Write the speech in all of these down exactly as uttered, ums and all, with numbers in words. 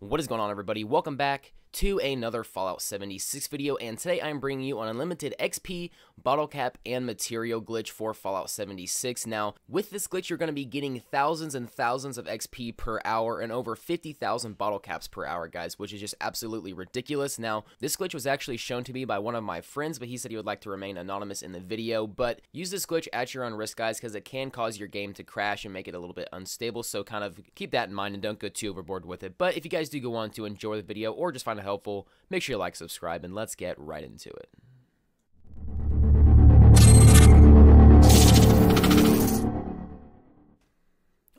What is going on, everybody? Welcome back to another Fallout seventy-six video, and today I'm bringing you an unlimited X P, bottle cap, and material glitch for Fallout seventy-six. Now, with this glitch, you're going to be getting thousands and thousands of X P per hour and over fifty thousand bottle caps per hour, guys, which is just absolutely ridiculous. Now, this glitch was actually shown to me by one of my friends, but he said he would like to remain anonymous in the video, but use this glitch at your own risk, guys, because it can cause your game to crash and make it a little bit unstable, so kind of keep that in mind and don't go too overboard with it. But if you guys do go on to enjoy the video or just find helpful, make sure you like, subscribe, and let's get right into it.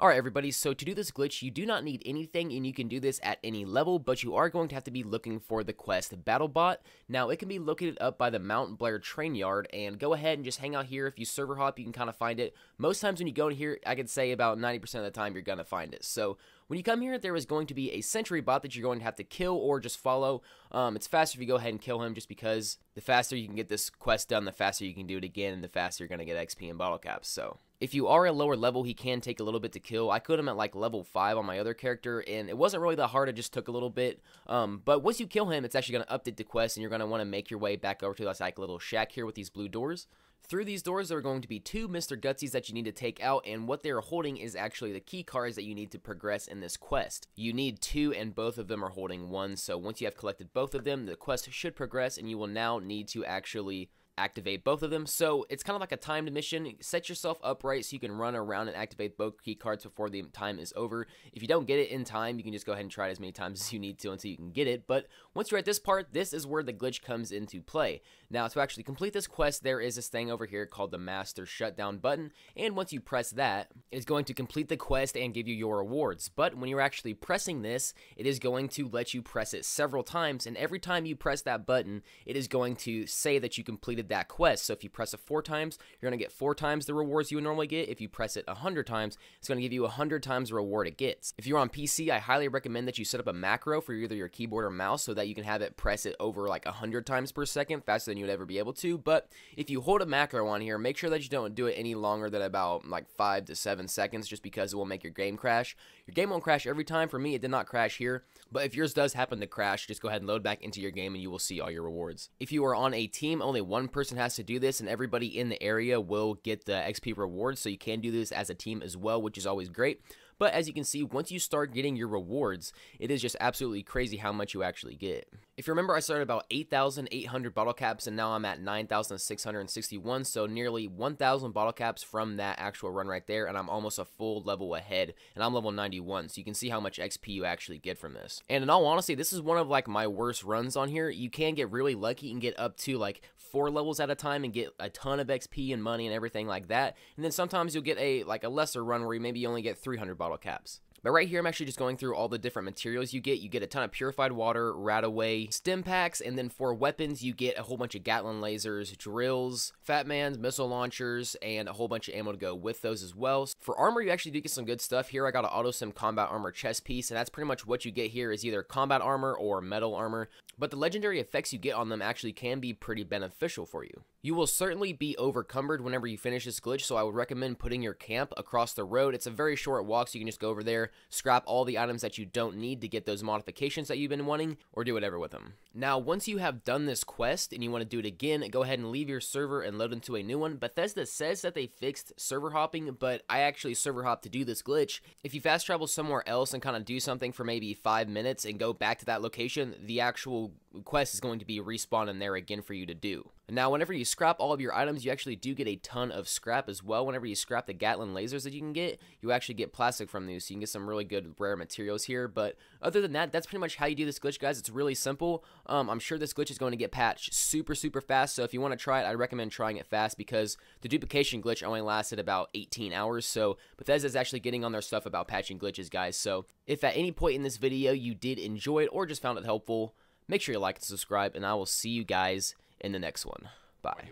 Alright everybody, so to do this glitch, you do not need anything and you can do this at any level, but you are going to have to be looking for the quest BattleBot. Now, it can be located up by the Mount Blair Train Yard, and go ahead and just hang out here. If you server hop, you can kind of find it. Most times when you go in here, I could say about ninety percent of the time you're going to find it. So, when you come here, there is going to be a sentry bot that you're going to have to kill or just follow. Um, it's faster if you go ahead and kill him, just because the faster you can get this quest done, the faster you can do it again, and the faster you're going to get X P and bottle caps, so... If you are a lower level, he can take a little bit to kill. I killed him at like level five on my other character, and it wasn't really that hard, it just took a little bit. Um, but once you kill him, it's actually going to update the quest, and you're going to want to make your way back over to this like little shack here with these blue doors. Through these doors, there are going to be two Mister Gutsies that you need to take out, and what they are holding is actually the key cards that you need to progress in this quest. You need two, and both of them are holding one, so once you have collected both of them, the quest should progress, and you will now need to actually activate both of them. So it's kind of like a timed mission. Set yourself upright so you can run around and activate both key cards before the time is over. If you don't get it in time, you can just go ahead and try it as many times as you need to until you can get it. But once you're at this part, this is where the glitch comes into play. Now, to actually complete this quest, there is this thing over here called the Master Shutdown Button, and once you press that, it's going to complete the quest and give you your awards. But when you're actually pressing this, it is going to let you press it several times, and every time you press that button, it is going to say that you completed that quest. So if you press it four times, you're going to get four times the rewards you would normally get. If you press it a hundred times, it's going to give you a hundred times the reward it gets. If you're on P C, I highly recommend that you set up a macro for either your keyboard or mouse so that you can have it press it over like a hundred times per second faster than you would ever be able to. But if you hold a macro on here, make sure that you don't do it any longer than about like five to seven seconds just because it will make your game crash. Your game won't crash every time. For me, it did not crash here, but if yours does happen to crash, just go ahead and load back into your game and you will see all your rewards. If you are on a team, only one person person has to do this, and everybody in the area will get the X P rewards, so you can do this as a team as well, which is always great. But as you can see, once you start getting your rewards, it is just absolutely crazy how much you actually get. If you remember, I started about eight thousand eight hundred bottle caps, and now I'm at nine thousand six hundred sixty-one, so nearly one thousand bottle caps from that actual run right there, and I'm almost a full level ahead, and I'm level ninety-one, so you can see how much X P you actually get from this. And in all honesty, this is one of like my worst runs on here. You can get really lucky and get up to like four levels at a time and get a ton of X P and money and everything like that, and then sometimes you'll get a like a lesser run where you maybe only get three hundred bottle caps. But right here, I'm actually just going through all the different materials you get. You get a ton of purified water, Radaway, stim packs, and then for weapons, you get a whole bunch of Gatling lasers, drills, Fat Man's, missile launchers, and a whole bunch of ammo to go with those as well. For armor, you actually do get some good stuff. Here, I got an auto-sim combat armor chest piece, and that's pretty much what you get here is either combat armor or metal armor. But the legendary effects you get on them actually can be pretty beneficial for you. You will certainly be overcumbered whenever you finish this glitch, so I would recommend putting your camp across the road. It's a very short walk, so you can just go over there, scrap all the items that you don't need to get those modifications that you've been wanting, or do whatever with them. Now, once you have done this quest and you want to do it again, go ahead and leave your server and load into a new one. Bethesda says that they fixed server hopping, but I actually server hopped to do this glitch. If you fast travel somewhere else and kind of do something for maybe five minutes and go back to that location, the actual quest is going to be respawned in there again for you to do. Now, whenever you scrap all of your items, you actually do get a ton of scrap as well. Whenever you scrap the Gatling lasers that you can get, you actually get plastic from these, so you can get some really good rare materials here. But other than that, that's pretty much how you do this glitch, guys. It's really simple. Um, I'm sure this glitch is going to get patched super, super fast, so if you want to try it, I recommend trying it fast because the duplication glitch only lasted about eighteen hours, so Bethesda is actually getting on their stuff about patching glitches, guys. So if at any point in this video you did enjoy it or just found it helpful, make sure you like and subscribe, and I will see you guys in the next one. Bye.